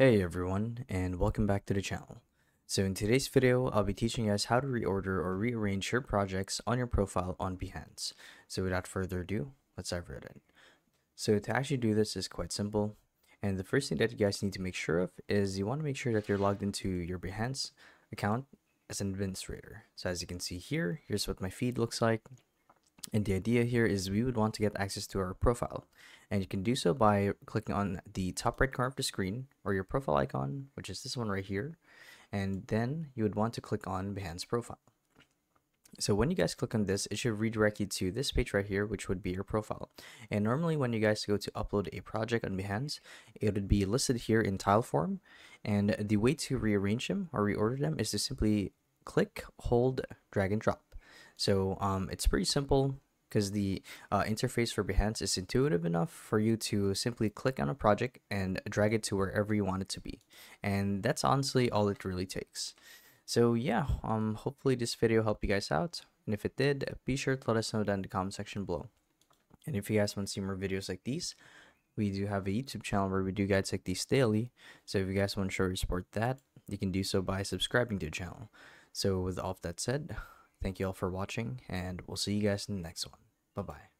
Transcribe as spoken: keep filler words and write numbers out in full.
Hey everyone, and welcome back to the channel. So in today's video, I'll be teaching you guys how to reorder or rearrange your projects on your profile on Behance. So without further ado, let's dive right in. So to actually do this is quite simple. And the first thing that you guys need to make sure of is you want to make sure that you're logged into your Behance account as an administrator. So as you can see here, here's what my feed looks like. And the idea here is we would want to get access to our profile, and you can do so by clicking on the top right corner of the screen or your profile icon, which is this one right here. And then you would want to click on Behance profile. So when you guys click on this, it should redirect you to this page right here, which would be your profile. And normally when you guys go to upload a project on Behance, it would be listed here in tile form. And the way to rearrange them or reorder them is to simply click, hold, drag and drop. So um, it's pretty simple because the uh, interface for Behance is intuitive enough for you to simply click on a project and drag it to wherever you want it to be. And that's honestly all it really takes. So yeah, um, hopefully this video helped you guys out. And if it did, be sure to let us know down in the comment section below. And if you guys want to see more videos like these, we do have a YouTube channel where we do guides like these daily. So if you guys want to show your support that, you can do so by subscribing to the channel. So with all of that said, thank you all for watching, and we'll see you guys in the next one. Bye-bye.